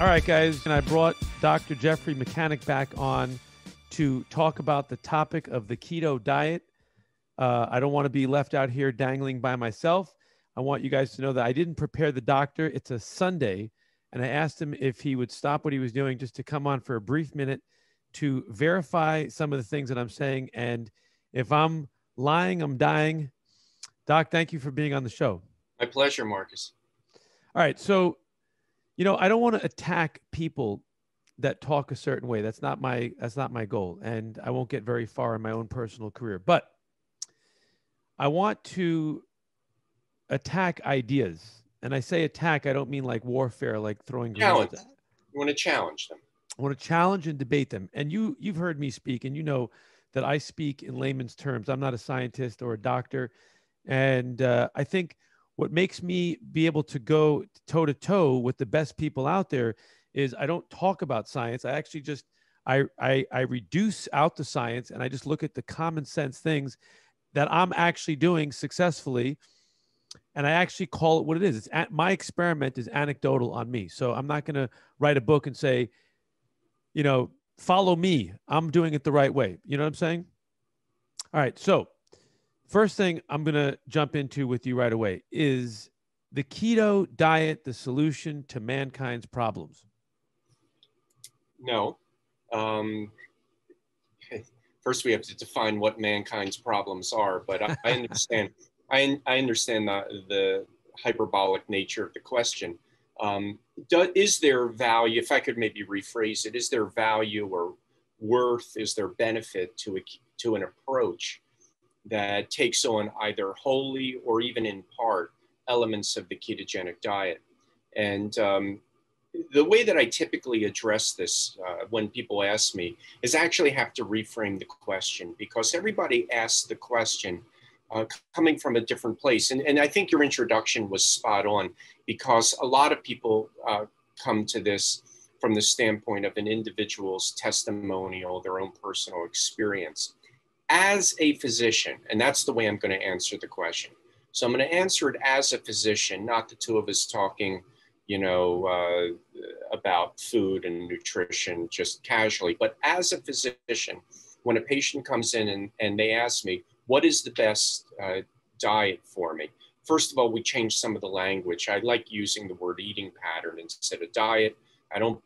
All right, guys, and I brought Dr. Jeffrey Mechanick back on to talk about the topic of the keto diet. I don't want to be left out here dangling by myself. I want you guys to know that I didn't prepare the doctor. It's a Sunday, and I asked him if he would stop what he was doing just to come on for a brief minute to verify some of the things that I'm saying. And if I'm lying, I'm dying. Doc, thank you for being on the show. My pleasure, Marcus. All right. So, you know, I don't want to attack people that talk a certain way. That's not my goal. And I won't get very far in my own personal career, but I want to attack ideas. And I say attack, I don't mean like warfare, like throwing grenades. You want to challenge them. I want to challenge and debate them. And you've heard me speak, and you know that I speak in layman's terms. I'm not a scientist or a doctor. And I think what makes me be able to go toe-to-toe with the best people out there is I don't talk about science. I actually just, I reduce out the science, and I just look at the common sense things that I'm actually doing successfully. And I actually call it what it is. It's my experiment is anecdotal on me. So I'm not going to write a book and say, you know, follow me. I'm doing it the right way. You know what I'm saying? All right. So first thing I'm going to jump into with you right away is the keto diet, the solution to mankind's problems. No. First, we have to define what mankind's problems are, but I understand. I understand the hyperbolic nature of the question. Is there value, if I could maybe rephrase it, is there value or worth, is there benefit to an approach that takes on either wholly or even in part elements of the ketogenic diet? And the way that I typically address this when people ask me is actually have to reframe the question, because everybody asks the question coming from a different place. And I think your introduction was spot on, because a lot of people come to this from the standpoint of an individual's testimonial, their own personal experience. As a physician, and that's the way I'm going to answer the question. So I'm going to answer it as a physician, not the two of us talking, you know, about food and nutrition just casually, but as a physician, when a patient comes in and they ask me, what is the best diet for me? First of all, we changed some of the language. I like using the word eating pattern instead of diet. I don't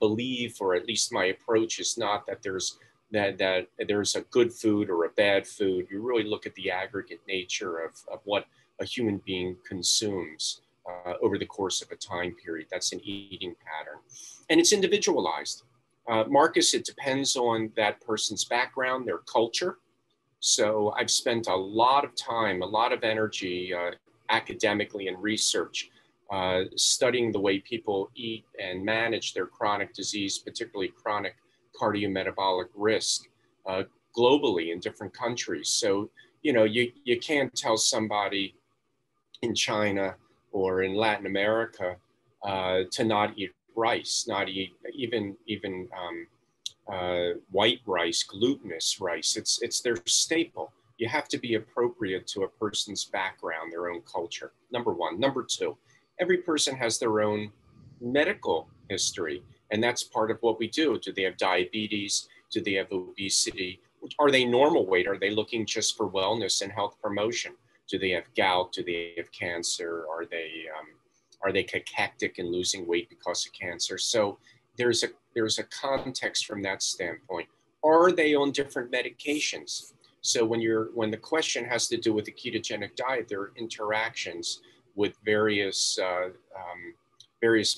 believe, or at least my approach is not that there's a good food or a bad food. You really look at the aggregate nature of what a human being consumes over the course of a time period. That's an eating pattern. And it's individualized. Marcus, it depends on that person's background, their culture. So I've spent a lot of time, a lot of energy academically and research studying the way people eat and manage their chronic disease, particularly chronic cardiometabolic risk globally in different countries. So, you know, you can't tell somebody in China or in Latin America to not eat rice, not eat even white rice, glutinous rice. It's their staple. You have to be appropriate to a person's background, their own culture, number one. Number two, every person has their own medical history, and that's part of what we do. Do they have diabetes? Do they have obesity? Are they normal weight? Are they looking just for wellness and health promotion? Do they have gout? Do they have cancer? Are they cachectic and losing weight because of cancer? So there's a context from that standpoint. Are they on different medications? So when the question has to do with the ketogenic diet, there are interactions with various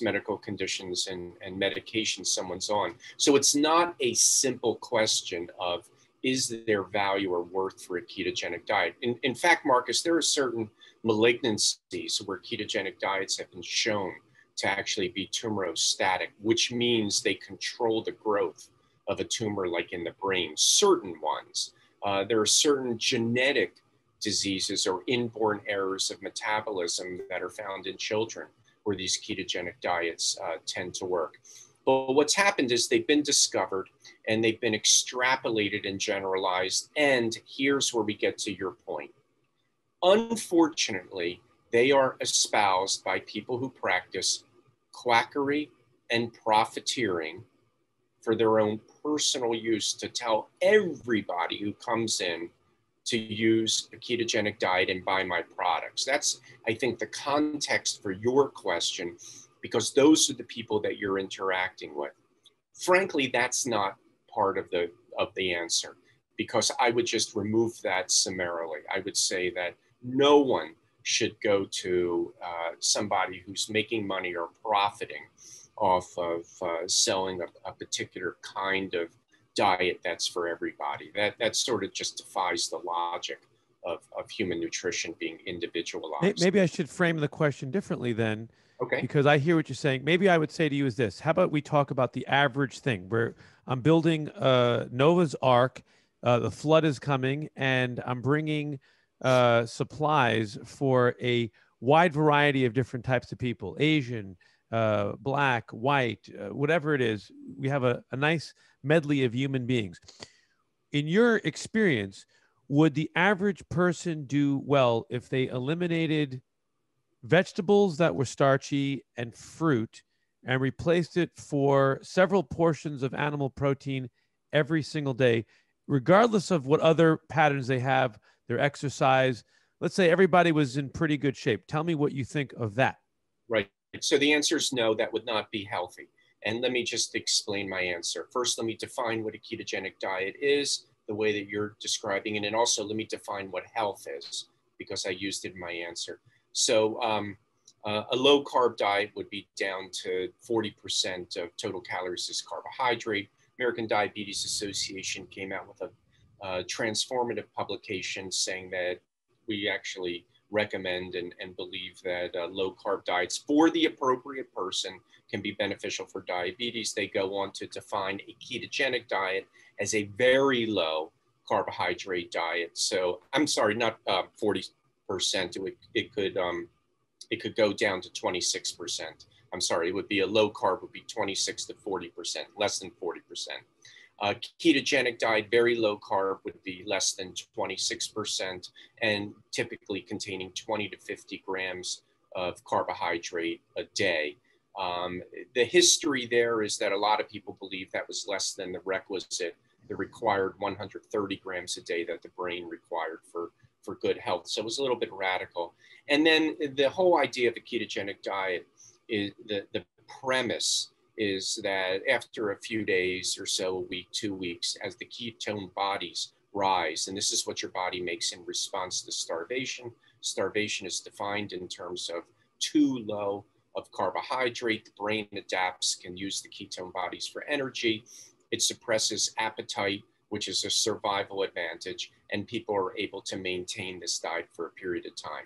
medical conditions and medications someone's on. So it's not a simple question of, is there value or worth for a ketogenic diet? In fact, Marcus, there are certain malignancies where ketogenic diets have been shown to actually be tumoristatic, which means they control the growth of a tumor, like in the brain, certain ones. There are certain genetic diseases or inborn errors of metabolism that are found in children where these ketogenic diets tend to work. But what's happened is they've been discovered and they've been extrapolated and generalized. And here's where we get to your point. Unfortunately, they are espoused by people who practice quackery and profiteering for their own personal use, to tell everybody who comes in to use a ketogenic diet and buy my products. That's, I think, the context for your question, because those are the people that you're interacting with. Frankly, that's not part of the answer, because I would just remove that summarily. I would say that no one should go to somebody who's making money or profiting off of selling a particular kind of diet that's for everybody. That sort of just defies the logic of human nutrition being individualized. Maybe I should frame the question differently then, okay? Because I hear what you're saying. Maybe I would say to you is this: how about we talk about the average thing, where I'm building Noah's Ark, the flood is coming, and I'm bringing supplies for a wide variety of different types of people, Asian, black, white, whatever it is. We have a nice medley of human beings. In your experience, would the average person do well if they eliminated vegetables that were starchy and fruit and replaced it for several portions of animal protein every single day, regardless of what other patterns they have, their exercise? Let's say everybody was in pretty good shape. Tell me what you think of that. Right. So the answer is no, that would not be healthy. And let me just explain my answer. First, let me define what a ketogenic diet is, the way that you're describing it. And also let me define what health is, because I used it in my answer. So a low carb diet would be down to 40% of total calories as carbohydrate. American Diabetes Association came out with a transformative publication saying that we actually recommend and believe that low carb diets for the appropriate person can be beneficial for diabetes. They go on to define a ketogenic diet as a very low carbohydrate diet. So I'm sorry, not 40%. It could go down to 26%. I'm sorry, it would be a low carb would be 26 to 40%, less than 40%. Ketogenic diet, very low carb, would be less than 26% and typically containing 20 to 50 grams of carbohydrate a day. The history there is that a lot of people believe that was less than the required 130 grams a day that the brain required for good health. So it was a little bit radical. And then the whole idea of a ketogenic diet is the premise is that after a few days or so, a week, 2 weeks, as the ketone bodies rise, and this is what your body makes in response to starvation. Starvation is defined in terms of too low of carbohydrate. The brain adapts, can use the ketone bodies for energy. It suppresses appetite, which is a survival advantage, and people are able to maintain this diet for a period of time.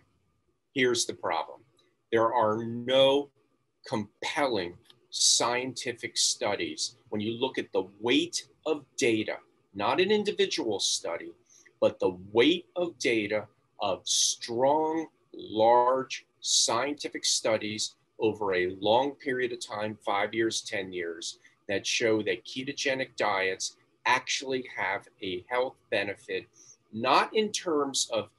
Here's the problem. There are no compelling scientific studies. When you look at the weight of data, not an individual study, but the weight of data of strong, large scientific studies over a long period of time, 5 years, 10 years, that show that ketogenic diets actually have a health benefit, not in terms of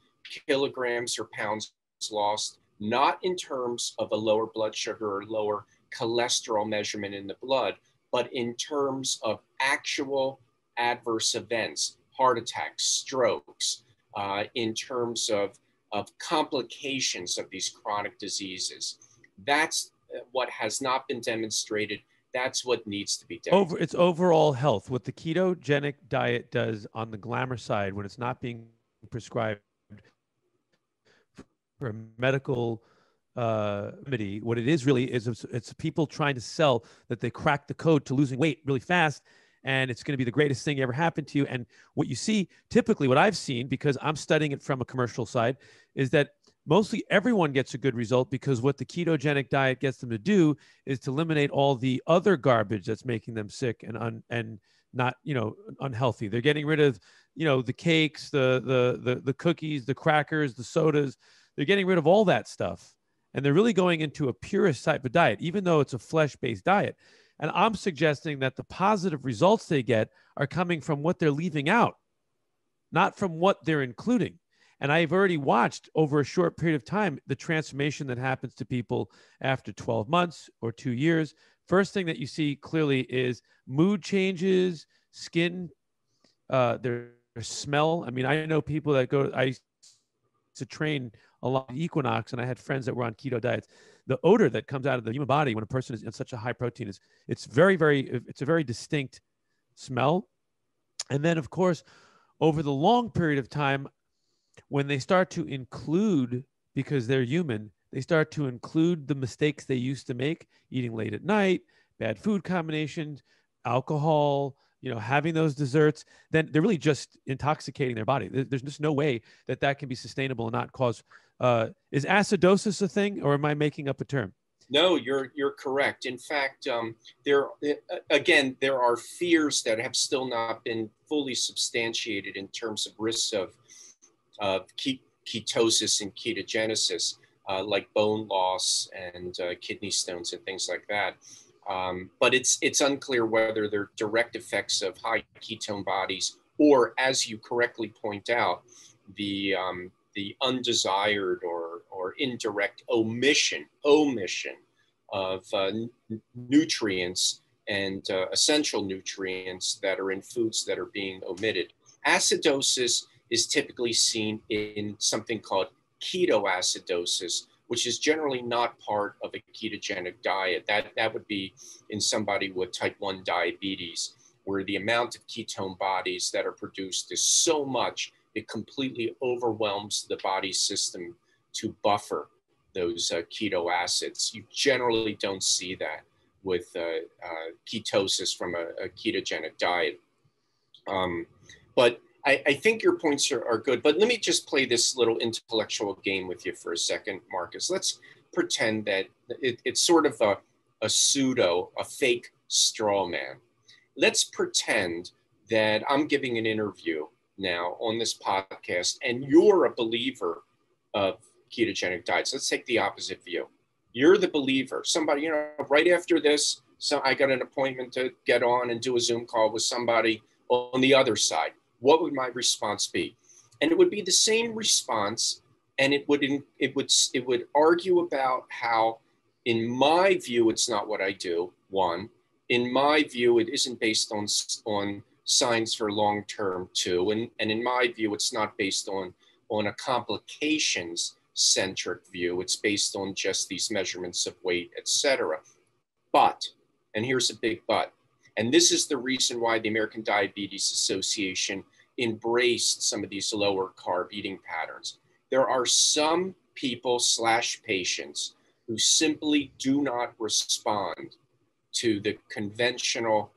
kilograms or pounds lost, not in terms of a lower blood sugar or lower cholesterol measurement in the blood, but in terms of actual adverse events, heart attacks, strokes, in terms of complications of these chronic diseases. That's what has not been demonstrated. That's what needs to be demonstrated. It's overall health. What the ketogenic diet does on the glamour side, when it's not being prescribed for a medical remedy, what it is really is it's people trying to sell that they cracked the code to losing weight really fast, and it's going to be the greatest thing ever happened to you. And what you see typically, what I've seen, because I'm studying it from a commercial side, is that mostly everyone gets a good result, because what the ketogenic diet gets them to do is to eliminate all the other garbage that's making them sick and not, you know, unhealthy. They're getting rid of, you know, the cakes, the cookies, the crackers, the sodas. They're getting rid of all that stuff. And they're really going into a purist type of diet, even though it's a flesh-based diet. And I'm suggesting that the positive results they get are coming from what they're leaving out, not from what they're including. And I've already watched over a short period of time the transformation that happens to people after 12 months or 2 years First thing that you see clearly is mood changes, skin, their smell. I mean, I know people that go, I used to train along the equinox, and I had friends that were on keto diets. The odor that comes out of the human body when a person is in such a high protein is, it's very, very, it's a very distinct smell. And then, of course, over the long period of time, when they start to include, because they're human, they start to include the mistakes they used to make, eating late at night, bad food combinations, alcohol, you know, having those desserts, then they're really just intoxicating their body. There's just no way that that can be sustainable and not cause, is acidosis a thing, or am I making up a term? No, you're correct. In fact, there are fears that have still not been fully substantiated in terms of risks of ketosis and ketogenesis, like bone loss and kidney stones and things like that. But it's unclear whether they're direct effects of high ketone bodies or, as you correctly point out, the undesired or indirect omission of nutrients and essential nutrients that are in foods that are being omitted. Acidosis is typically seen in something called ketoacidosis, which is generally not part of a ketogenic diet. That would be in somebody with type 1 diabetes, where the amount of ketone bodies that are produced is so much, it completely overwhelms the body's system to buffer those keto acids. You generally don't see that with ketosis from a ketogenic diet. But I think your points are good, but let me just play this little intellectual game with you for a second, Marcus. Let's pretend that it's sort of a fake straw man. Let's pretend that I'm giving an interview now on this podcast and you're a believer of ketogenic diets. Let's take the opposite view. You're the believer. Somebody, you know, right after this, so I got an appointment to get on and do a Zoom call with somebody on the other side. What would my response be? And it would be the same response, and it would argue about how, in my view, it's not what I do. One, in my view, it isn't based on science for long term. Two, and in my view, it's not based on a complications centric view. It's based on just these measurements of weight, etc. But, and here's a big but. And this is the reason why the American Diabetes Association embraced some of these lower carb eating patterns. There are some people / patients who simply do not respond to the conventional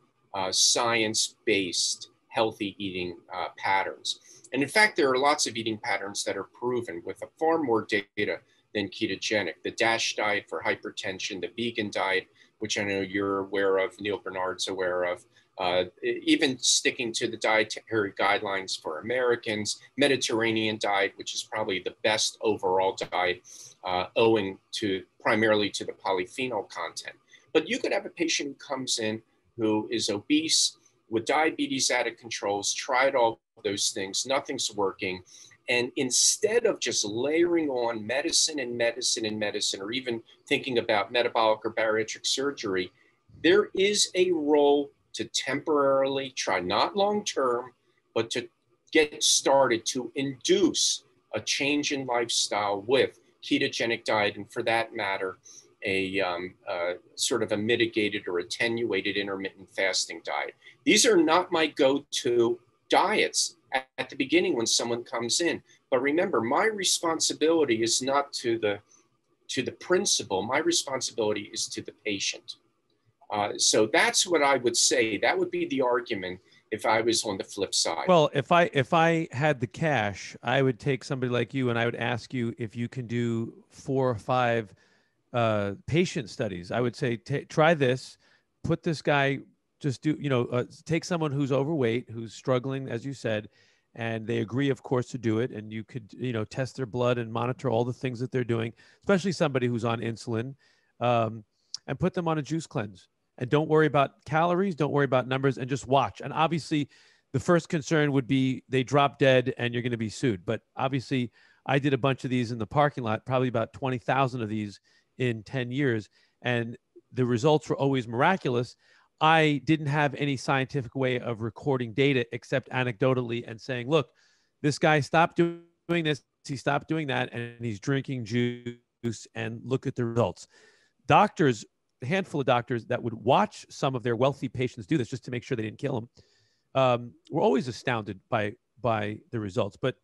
science-based healthy eating patterns. And in fact, there are lots of eating patterns that are proven with far more data than ketogenic. The DASH diet for hypertension, the vegan diet, which I know you're aware of, Neil Bernard's aware of, even sticking to the dietary guidelines for Americans, Mediterranean diet, which is probably the best overall diet, owing to primarily to the polyphenol content. But you could have a patient who comes in who is obese, with diabetes out of control, has tried all those things, nothing's working. And instead of just layering on medicine, or even thinking about metabolic or bariatric surgery, there is a role to temporarily try, not long-term, but to get started to induce a change in lifestyle with ketogenic diet, and for that matter, a sort of a mitigated or attenuated intermittent fasting diet. These are not my go-to diets at the beginning when someone comes in. But remember, my responsibility is not to the principal. My responsibility is to the patient. So that's what I would say. That would be the argument if I was on the flip side. Well, if I had the cash, I would take somebody like you and I would ask you if you can do 4 or 5 patient studies. I would say, try this, put this guy... Just do, you know, take someone who's overweight, who's struggling, as you said, and they agree, of course, to do it. And you could, you know, test their blood and monitor all the things that they're doing, especially somebody who's on insulin, and put them on a juice cleanse. And don't worry about calories, don't worry about numbers, and just watch. And obviously, the first concern would be they drop dead and you're going to be sued. But obviously, I did a bunch of these in the parking lot, probably about 20,000 of these in 10 years. And the results were always miraculous. I didn't have any scientific way of recording data except anecdotally and saying, look, this guy stopped doing this, he stopped doing that, and he's drinking juice, and look at the results. Doctors, a handful of doctors that would watch some of their wealthy patients do this just to make sure they didn't kill them, were always astounded by the results. But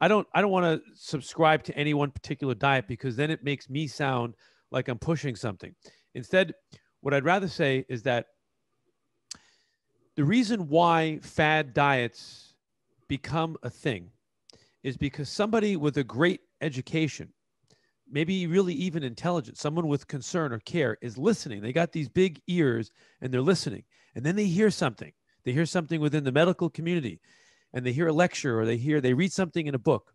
I don't want to subscribe to any one particular diet, because then it makes me sound like I'm pushing something. Instead, what I'd rather say is that the reason why fad diets become a thing is because somebody with a great education, maybe really even intelligent, someone with concern or care is listening. They got these big ears and they're listening. And then they hear something. They hear something within the medical community, and they hear a lecture, or they read something in a book.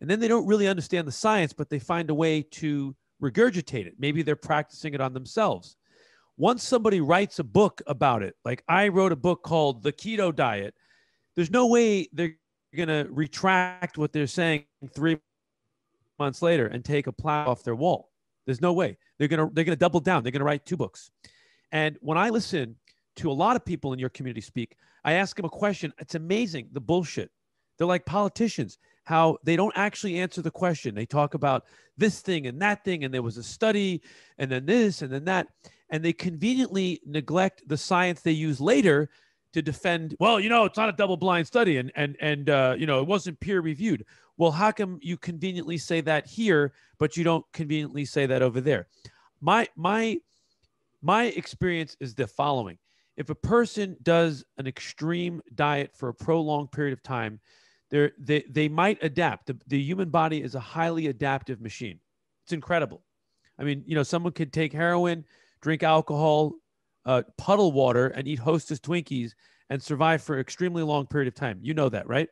And then they don't really understand the science, but they find a way to regurgitate it. Maybe they're practicing it on themselves. Once somebody writes a book about it, like I wrote a book called The Keto Diet, there's no way they're going to retract what they're saying 3 months later and take a plow off their wall. There's no way. They're going to double down. They're going to write 2 books. And when I listen to a lot of people in your community speak, I ask them a question. It's amazing, the bullshit. They're like politicians, how they don't actually answer the question. They talk about this thing and that thing, and there was a study, and then this, and then that. And they conveniently neglect the science they use later to defend, well, you know, it's not a double-blind study, and you know, it wasn't peer-reviewed. Well, how come you conveniently say that here, but you don't conveniently say that over there? My experience is the following. If a person does an extreme diet for a prolonged period of time, they might adapt. The human body is a highly adaptive machine. It's incredible. I mean, you know, someone could take heroin, drink alcohol, puddle water, and eat Hostess Twinkies and survive for an extremely long period of time. You know that, right?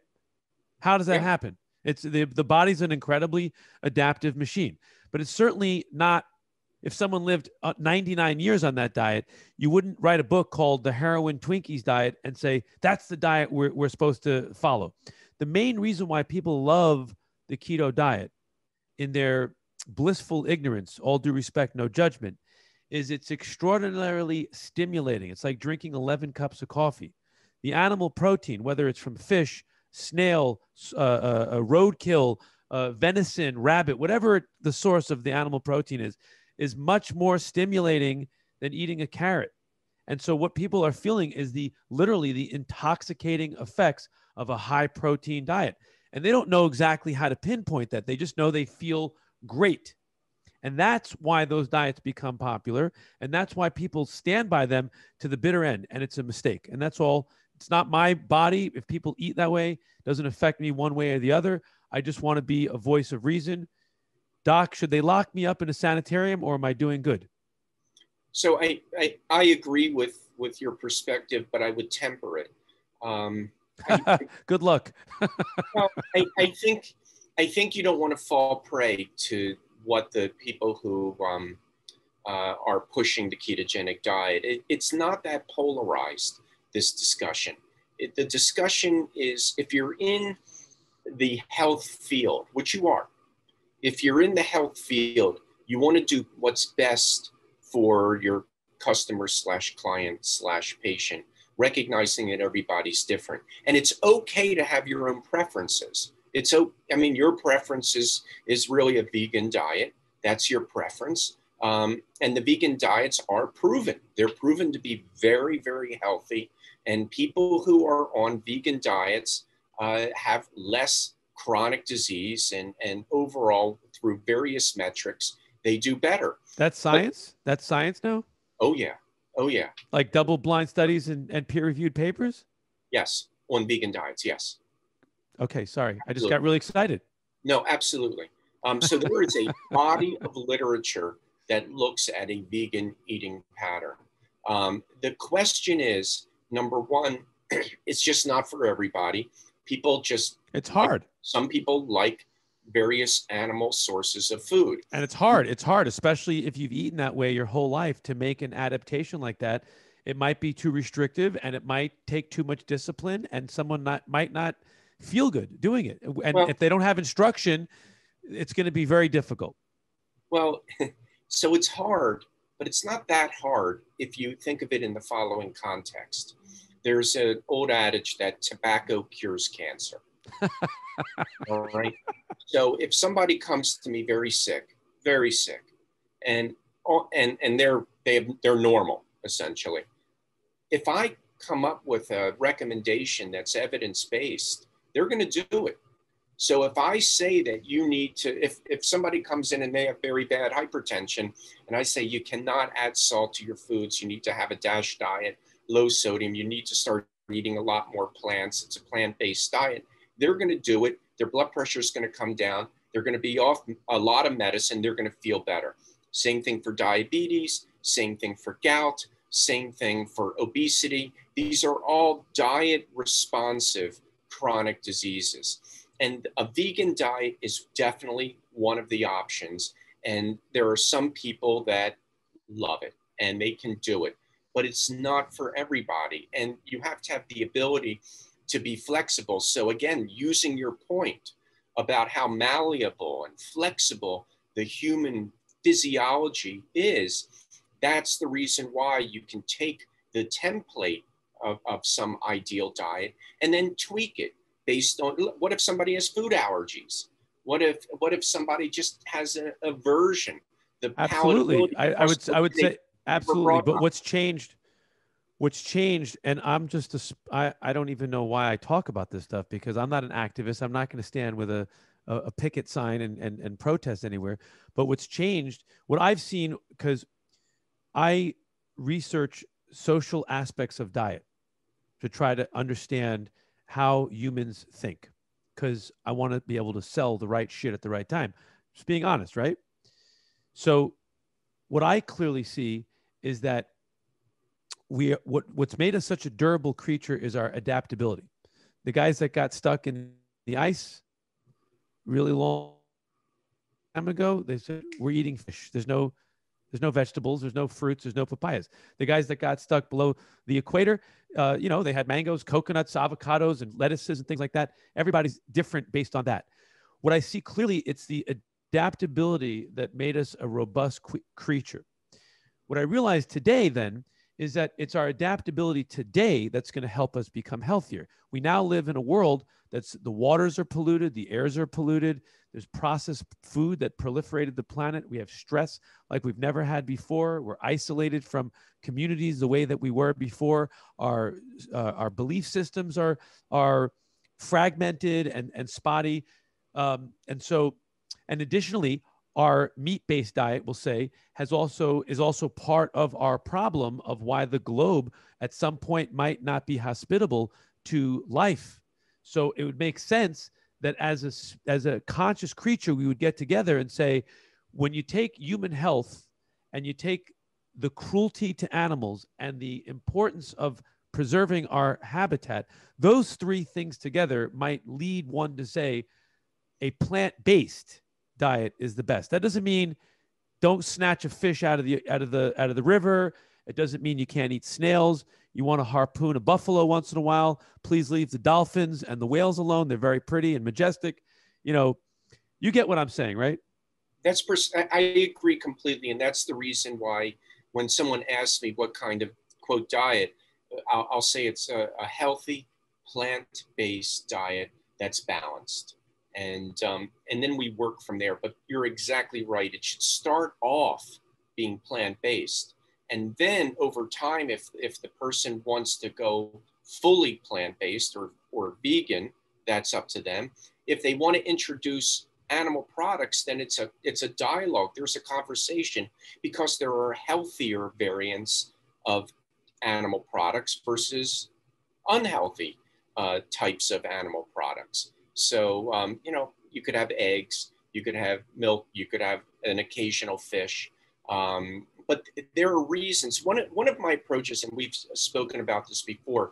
How does that happen? It's the body's an incredibly adaptive machine. But it's certainly not, if someone lived 99 years on that diet, you wouldn't write a book called The Heroin Twinkies Diet and say, that's the diet we're supposed to follow. The main reason why people love the keto diet, in their blissful ignorance, all due respect, no judgment, is it's extraordinarily stimulating. It's like drinking 11 cups of coffee. The animal protein, whether it's from fish, snail, roadkill, venison, rabbit, whatever the source of the animal protein is much more stimulating than eating a carrot. And so what people are feeling is literally the intoxicating effects of a high protein diet. And they don't know exactly how to pinpoint that. They just know they feel great. And that's why those diets become popular. And that's why people stand by them to the bitter end. And it's a mistake. And that's all. It's not my body. If people eat that way, it doesn't affect me one way or the other. I just want to be a voice of reason. Doc, should they lock me up in a sanitarium, or am I doing good? So I agree with your perspective, but I would temper it. Good luck. Well, I think you don't want to fall prey to what the people who are pushing the ketogenic diet. It's not that polarized, this discussion. The discussion is, if you're in the health field, which you are, if you're in the health field, you want to do what's best for your customer / client / patient, recognizing that everybody's different. And it's okay to have your own preferences. I mean, your preference is really a vegan diet. That's your preference. And the vegan diets are proven. They're proven to be very, very healthy. And people who are on vegan diets have less chronic disease, and overall, through various metrics, they do better. That's science? But that's science now? Oh, yeah. Oh, yeah. Like double-blind studies and peer-reviewed papers? Yes. On vegan diets, yes. Okay, sorry. Absolutely. I just got really excited. No, absolutely. So there is a body of literature that looks at a vegan eating pattern. The question is, number one, it's just not for everybody. People just... It's hard. Some people like various animal sources of food. And it's hard. It's hard, especially if you've eaten that way your whole life, to make an adaptation like that. It might be too restrictive, and it might take too much discipline, and someone might not... feel good doing it. And well, if they don't have instruction, it's going to be very difficult. Well, so it's hard, But it's not that hard if you think of it in the following context. There's an old adage that tobacco cures cancer. All right. So if somebody comes to me very sick, and they're normal essentially. If I come up with a recommendation that's evidence-based, they're going to do it. So if I say that you need to, if somebody comes in and they have very bad hypertension, and I say you cannot add salt to your foods, you need to have a DASH diet, low sodium, you need to start eating a lot more plants, it's a plant-based diet, they're going to do it, their blood pressure is going to come down, they're going to be off a lot of medicine, they're going to feel better. Same thing for diabetes, same thing for gout, same thing for obesity. These are all diet-responsive chronic diseases. And a vegan diet is definitely one of the options. And there are some people that love it and they can do it, but it's not for everybody. And you have to have the ability to be flexible. So again, using your point about how malleable and flexible the human physiology is, that's the reason why you can take the template of some ideal diet and then tweak it based on, what if somebody has food allergies? What if somebody just has an aversion? The absolutely, I would say absolutely. But what's changed, and I'm just, I don't even know why I talk about this stuff because I'm not an activist. I'm not going to stand with a picket sign and protest anywhere. But what's changed, what I've seen, because I research social aspects of diet to try to understand how humans think, because I want to be able to sell the right shit at the right time. Just being honest, right? So what I clearly see is that what's made us such a durable creature is our adaptability. The guys that got stuck in the ice really long time ago, they said, we're eating fish. There's no vegetables, there's no fruits, there's no papayas. The guys that got stuck below the equator, you know, they had mangoes, coconuts, avocados, and lettuces and things like that. Everybody's different based on that. What I see clearly, it's the adaptability that made us a robust creature. What I realized today then is that it's our adaptability today that's going to help us become healthier. We now live in a world that's, the waters are polluted, the airs are polluted, there's processed food that proliferated the planet. We have stress like we've never had before. We're isolated from communities the way that we were before. Our belief systems are fragmented and spotty. And additionally, our meat-based diet, we'll say, is also part of our problem of why the globe at some point might not be hospitable to life. So it would make sense that as a conscious creature, we would get together and say, when you take human health and you take the cruelty to animals and the importance of preserving our habitat, those three things together might lead one to say a plant-based diet is the best. That doesn't mean don't snatch a fish out of the river. It doesn't mean you can't eat snails. You want to harpoon a buffalo once in a while. Please leave the dolphins and the whales alone. They're very pretty and majestic. You know, you get what I'm saying, right? I agree completely. And that's the reason why when someone asks me what kind of, quote, diet, I'll say it's a healthy plant-based diet that's balanced. And then we work from there. But you're exactly right. It should start off being plant-based. And then over time, if the person wants to go fully plant-based or vegan, that's up to them. If they want to introduce animal products, then it's a dialogue. There's a conversation because there are healthier variants of animal products versus unhealthy types of animal products. So, you know, you could have eggs, you could have milk, you could have an occasional fish. But there are reasons. One of my approaches, and we've spoken about this before,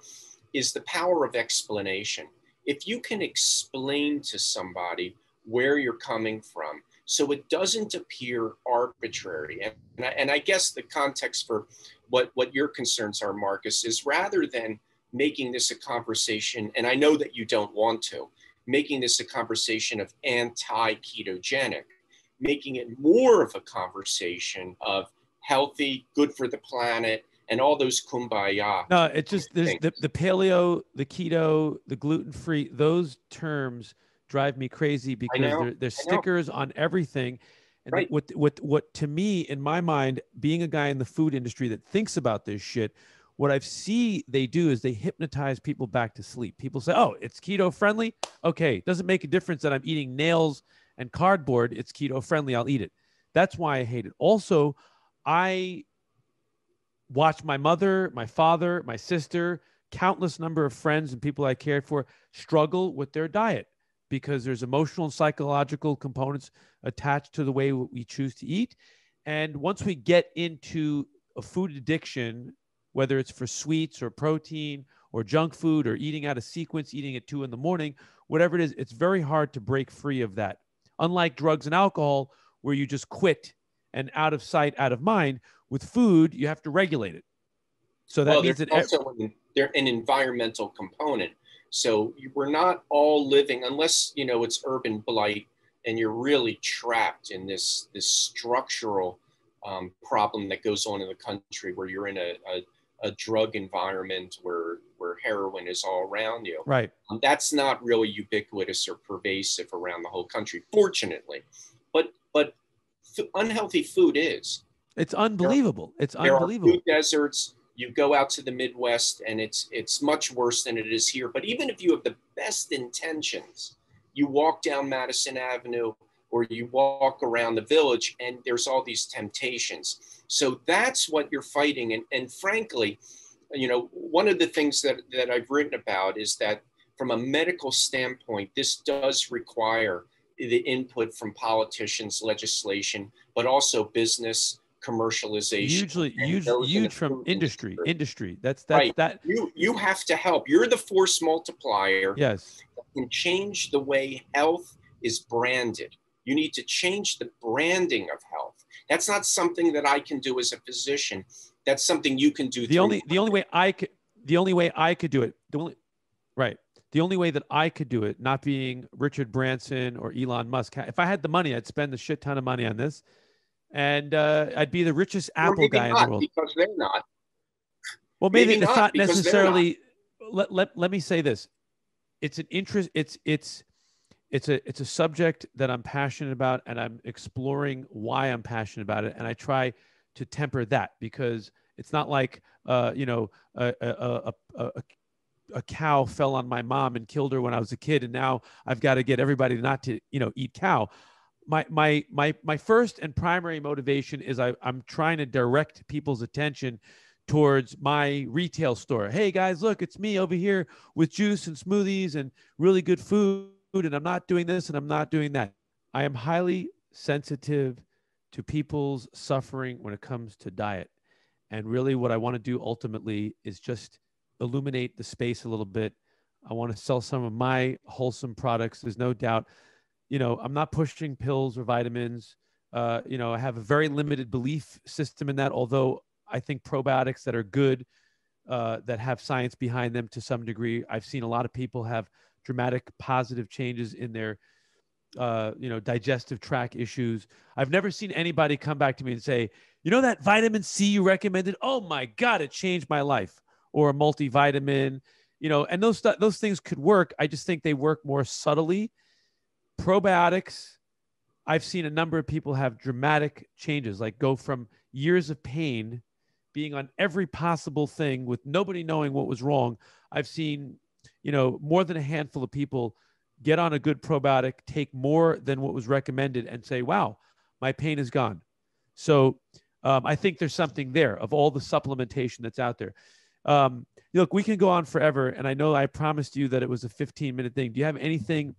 is the power of explanation. If you can explain to somebody where you're coming from, so it doesn't appear arbitrary. And I guess the context for what your concerns are, Marcus, is rather than making this a conversation, and I know that you don't want to, making this a conversation of anti-ketogenic, making it more of a conversation of healthy, good for the planet, and all those kumbaya. No, it's just the paleo, the keto, the gluten-free, those terms drive me crazy because they're stickers on everything. And right. what to me, in my mind, being a guy in the food industry that thinks about this shit, what I see they do is they hypnotize people back to sleep. People say, oh, it's keto friendly. Okay. It doesn't make a difference that I'm eating nails and cardboard. It's keto friendly. I'll eat it. That's why I hate it. Also, I watched my mother, my father, my sister, countless number of friends and people I cared for struggle with their diet, because there's emotional and psychological components attached to the way we choose to eat. And once we get into a food addiction, whether it's for sweets or protein or junk food or eating out of sequence, eating at 2 in the morning, whatever it is, it's very hard to break free of that. Unlike drugs and alcohol, where you just quit and out of sight, out of mind, with food, you have to regulate it. So that means that also an environmental component. So we're not all living, unless, you know, it's urban blight and you're really trapped in this structural problem that goes on in the country, where you're in a drug environment where heroin is all around you. Right. That's not really ubiquitous or pervasive around the whole country, fortunately. But unhealthy food is. It's unbelievable. It's unbelievable. There are food deserts. You go out to the Midwest and it's much worse than it is here. But even if you have the best intentions, you walk down Madison Avenue or you walk around the Village and there's all these temptations. So that's what you're fighting. And frankly, you know, one of the things that I've written about is that from a medical standpoint, this does require the input from politicians, legislation, but also business, commercialization, huge from industry. That's right. That you have to help. You're the force multiplier. Yes, and change the way health is branded. You need to change the branding of health. That's not something that I can do as a physician. That's something you can do. The only way that I could do it, not being Richard Branson or Elon Musk. If I had the money, I'd spend a shit ton of money on this. And I'd be the richest Apple guy in the world. Because they're not. Well, maybe it's not necessarily. Let me say this: it's an interest. It's a subject that I'm passionate about, and I'm exploring why I'm passionate about it. And I try to temper that, because it's not like a cow fell on my mom and killed her when I was a kid, and now I've got to get everybody not to eat cow. My first and primary motivation is I'm trying to direct people's attention towards my retail store. Hey guys, look, it's me over here with juice and smoothies and really good food, and I'm not doing this and I'm not doing that. I am highly sensitive to people's suffering when it comes to diet. And really what I want to do ultimately is just illuminate the space a little bit. I want to sell some of my wholesome products. There's no doubt. I'm not pushing pills or vitamins. I have a very limited belief system in that, although I think probiotics that are good, that have science behind them to some degree. I've seen a lot of people have dramatic positive changes in their, digestive tract issues. I've never seen anybody come back to me and say, that vitamin C you recommended? Oh my God, it changed my life. Or a multivitamin, and those things could work. I just think they work more subtly. Probiotics, I've seen a number of people have dramatic changes, like go from years of pain, being on every possible thing with nobody knowing what was wrong. I've seen, more than a handful of people get on a good probiotic, take more than what was recommended, and say, wow, my pain is gone. So I think there's something there of all the supplementation that's out there. Look, we can go on forever. And I know I promised you that it was a 15-minute thing. Do you have anything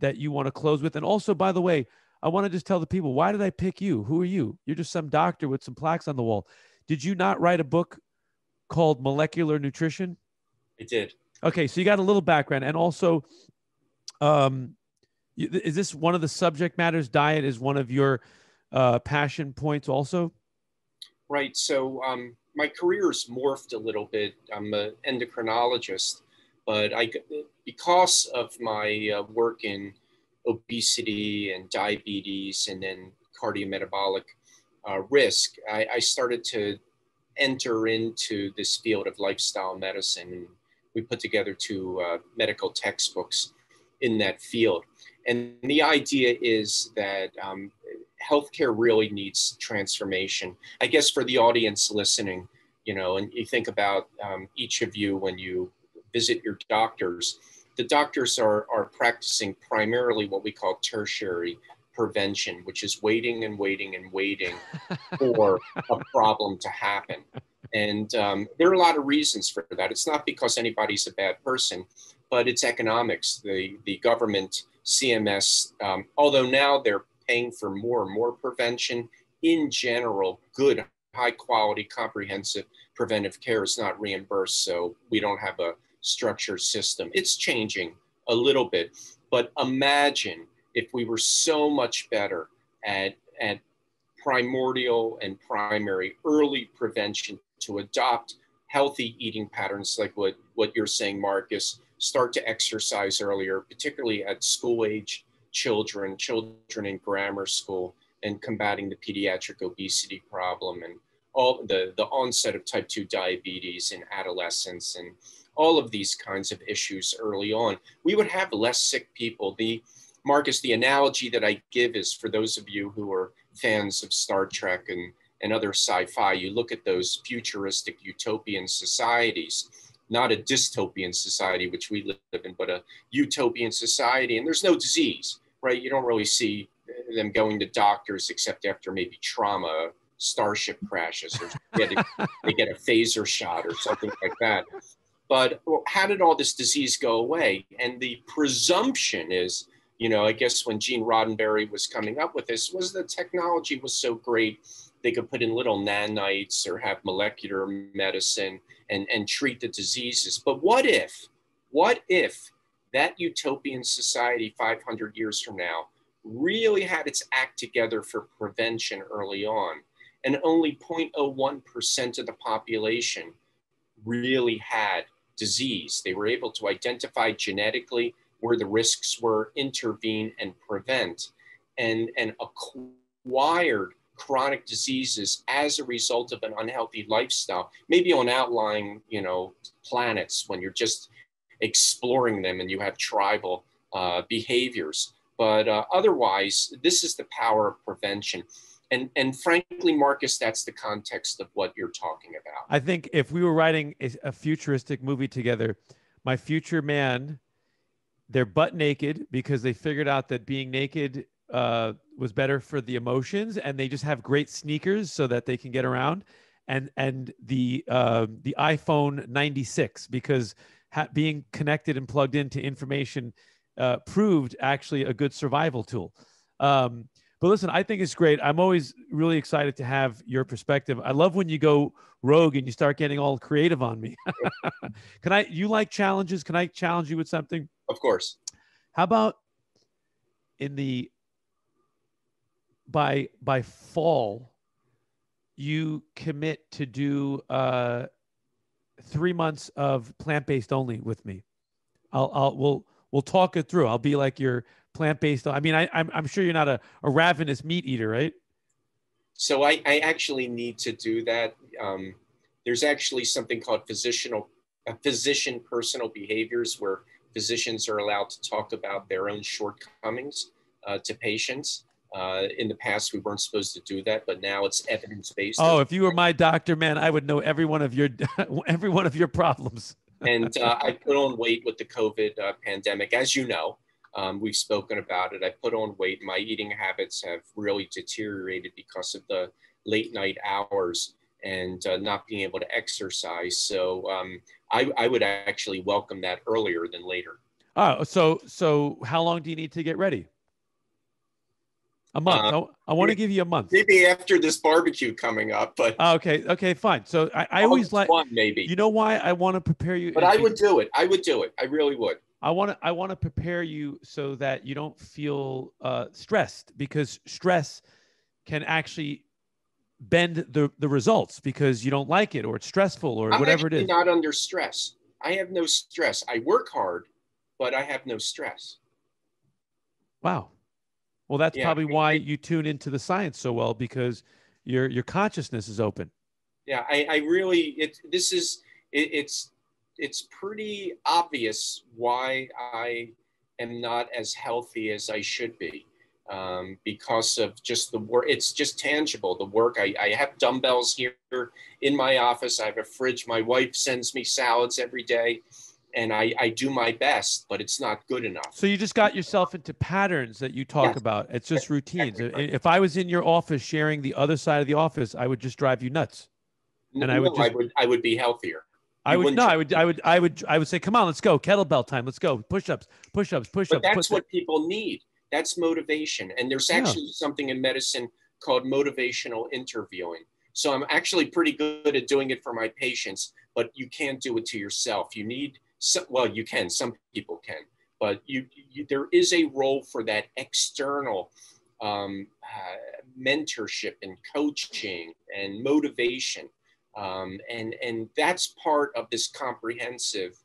that you want to close with? And also, by the way, I want to just tell the people, why did I pick you? Who are you? You're just some doctor with some plaques on the wall. Did you not write a book called Molecular Nutrition? I did. Okay. So you got a little background. And also, is this one of the subject matters? Diet is one of your passion points also? Right. So my career's morphed a little bit. I'm an endocrinologist. But because of my work in obesity and diabetes and then cardiometabolic risk, I started to enter into this field of lifestyle medicine. We put together two medical textbooks in that field. And the idea is that healthcare really needs transformation. I guess for the audience listening, you know, and you think about each of you when you visit your doctors, the doctors are practicing primarily what we call tertiary prevention, which is waiting and waiting and waiting for a problem to happen. And there are a lot of reasons for that. It's not because anybody's a bad person, but it's economics. The government, CMS, although now they're paying for more and more prevention, in general, good, high quality, comprehensive preventive care is not reimbursed. So we don't have a structured system. It's changing a little bit, but imagine if we were so much better at primordial and primary early prevention to adopt healthy eating patterns like what you're saying, Marcus, start to exercise earlier, particularly at school age children, children in grammar school, and combating the pediatric obesity problem and all the onset of type 2 diabetes in adolescence and all of these kinds of issues early on. We would have less sick people. Marcus, the analogy that I give is for those of you who are fans of Star Trek and other sci-fi, you look at those futuristic utopian societies, not a dystopian society, which we live in, but a utopian society. And there's no disease, right? You don't really see them going to doctors except after maybe trauma, starship crashes, or they get a phaser shot or something like that. But how did all this disease go away? And the presumption is, you know, I guess when Gene Roddenberry was coming up with this, was the technology was so great, they could put in little nanites or have molecular medicine and treat the diseases. But what if that utopian society 500 years from now really had its act together for prevention early on, and only 0.01% of the population really had disease? They were able to identify genetically where the risks were, intervene and prevent, and acquired chronic diseases as a result of an unhealthy lifestyle, maybe on outlying, you know, planets when you're just exploring them and you have tribal behaviors. But otherwise, this is the power of prevention. And frankly, Marcus, that's the context of what you're talking about. I think if we were writing a futuristic movie together, my future man, they're butt naked because they figured out that being naked was better for the emotions, and they just have great sneakers so that they can get around, and the iPhone 96 because being connected and plugged into information proved actually a good survival tool. But listen, I think it's great. I'm always really excited to have your perspective. I love when you go rogue and you start getting all creative on me. You like challenges? Can I challenge you with something? Of course. How about in the, by fall, you commit to do 3 months of plant-based only with me. We'll talk it through. I'll be like your plant-based. I mean, I'm sure you're not a ravenous meat eater, right? So I actually need to do that. There's actually something called physician personal behaviors where physicians are allowed to talk about their own shortcomings to patients. In the past, we weren't supposed to do that, but now it's evidence-based. Oh, if you were my doctor, man, I would know every one of your problems. And I put on weight with the COVID pandemic, as you know. We've spoken about it. I put on weight. My eating habits have really deteriorated because of the late night hours and not being able to exercise. So I would actually welcome that earlier than later. Oh, so how long do you need to get ready? A month. I want to give you a month. Maybe after this barbecue coming up, but okay, fine. So I always like one, maybe. You know why I want to prepare you? But I would do it. I would do it. I really would. I want to prepare you so that you don't feel stressed, because stress can actually bend the results because you don't like it or it's stressful or whatever it is. I'm not under stress. I have no stress. I work hard, but I have no stress. Wow. Well, that's probably why you tune into the science so well, because your consciousness is open. Yeah, I really, it's pretty obvious why I am not as healthy as I should be, because of just the work. It's just tangible, the work. I have dumbbells here in my office. I have a fridge. My wife sends me salads every day, and I do my best, but it's not good enough. So you just got yourself into patterns that you talk about. It's just routines. Everybody. If I was in your office sharing the other side of the office, I would just drive you nuts. And no, I would be healthier. I would say, come on, let's go. Kettlebell time. Let's go. Push-ups. But that's what people need. That's motivation. And there's actually something in medicine called motivational interviewing. So I'm actually pretty good at doing it for my patients, but you can't do it to yourself. You need, well, you can, some people can, but there is a role for that external mentorship and coaching and motivation. And that's part of this comprehensive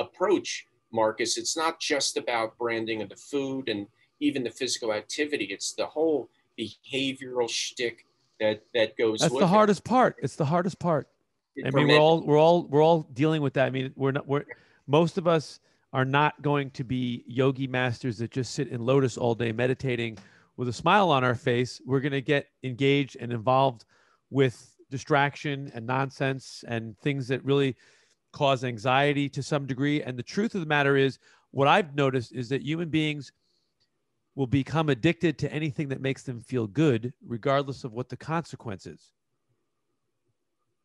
approach, Marcus. It's not just about branding of the food and even the physical activity. It's the whole behavioral shtick that goes. That's the hardest part. It's the hardest part. I mean, we're all dealing with that. I mean, most of us are not going to be yogi masters that just sit in lotus all day meditating with a smile on our face. We're going to get engaged and involved with distraction and nonsense and things that really cause anxiety to some degree. And the truth of the matter is, what I've noticed is that human beings will become addicted to anything that makes them feel good, regardless of what the consequence is.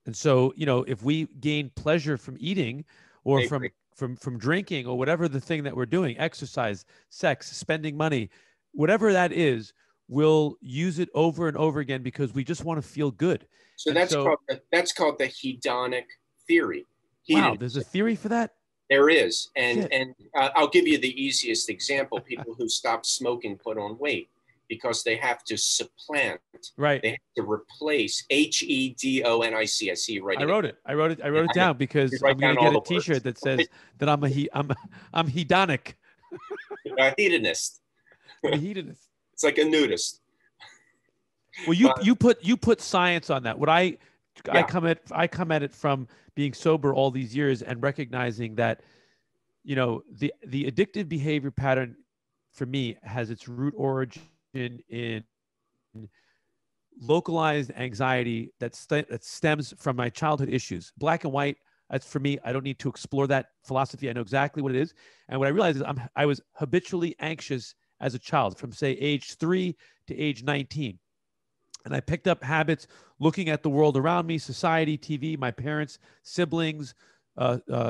And so, you know, if we gain pleasure from eating or from drinking or whatever the thing that we're doing, exercise, sex, spending money, whatever that is, we'll use it over and over again because we just want to feel good. So that's called the hedonic theory. Wow, there's a theory for that? There is. And I'll give you the easiest example. People who stop smoking put on weight because they have to supplant. Right. They have to replace hedonic. I see you right. I wrote it. I wrote it down because I'm going to get a T-shirt that says that I'm hedonic. A hedonist. A hedonist. It's like a nudist. Well, you put science on that. I come at it from being sober all these years and recognizing that, you know, the addictive behavior pattern for me has its root origin in localized anxiety that stems from my childhood issues. Black and white. That's for me. I don't need to explore that philosophy. I know exactly what it is. And what I realized is I was habitually anxious as a child from, say, age 3 to age 19. And I picked up habits looking at the world around me, society, TV, my parents, siblings,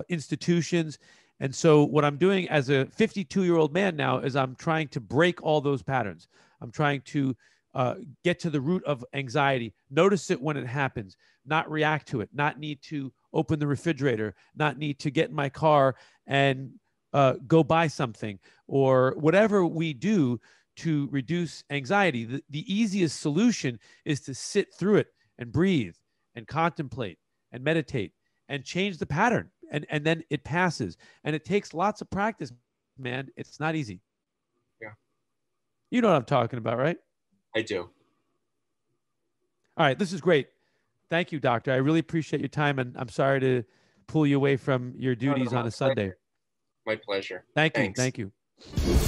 institutions. And so what I'm doing as a 52-year-old man now is I'm trying to break all those patterns. I'm trying to get to the root of anxiety, notice it when it happens, not react to it, not need to open the refrigerator, not need to get in my car and go buy something or whatever we do to reduce anxiety. The easiest solution is to sit through it and breathe and contemplate and meditate and change the pattern. And then it passes. And it takes lots of practice, man. It's not easy. Yeah. You know what I'm talking about, right? I do. All right. This is great. Thank you, doctor. I really appreciate your time. And I'm sorry to pull you away from your duties on a Sunday. My pleasure. Thank you. Thank you.